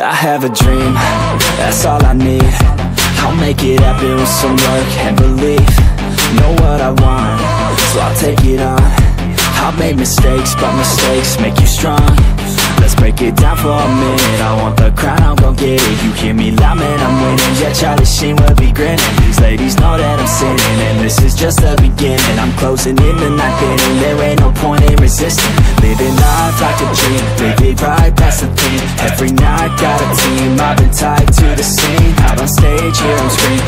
I have a dream, that's all I need. I'll make it happen with some work and belief. Know what I want, so I'll take it on. I've made mistakes, but mistakes make you strong. Let's break it down for a minute. I want the crown, I'm gon' get it. You hear me loud, man, I'm winning. Yeah, Charlie Sheen will be grinning. These ladies know that I'm sinning, and this is just the beginning. I'm closing in the night inning. There ain't no point in resisting. Living life like a dream, live it right, that's the thing. Every night, got a team, I've been tied to the scene. Out on stage, here I'm scream.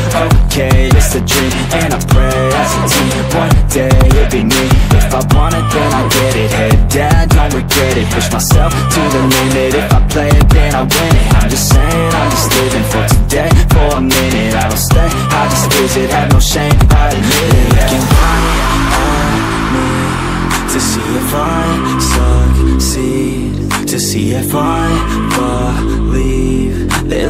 Okay, it's a dream, and I pray as a team. One day, it'll be me. If I want it, then I'll get it. Head down, don't regret it. Push myself to the limit. If I play it, then I win it. I'm just saying, I'm just living for today, for a minute. I don't stay, I just visit. Have no shame, I admit it. Looking right at me to see if I succeed, to see if I believe. They're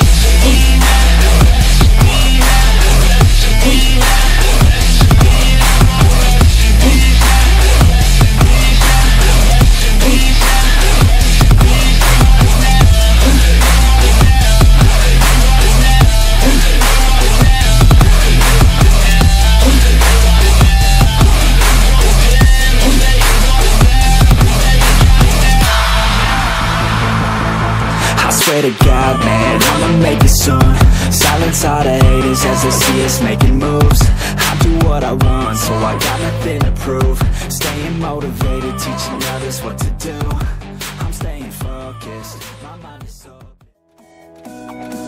Pray to God, man, I'ma make it soon. Silence all the haters as they see us making moves. I do what I want, so I got nothing to prove. Staying motivated, teaching others what to do. I'm staying focused, my mind is open.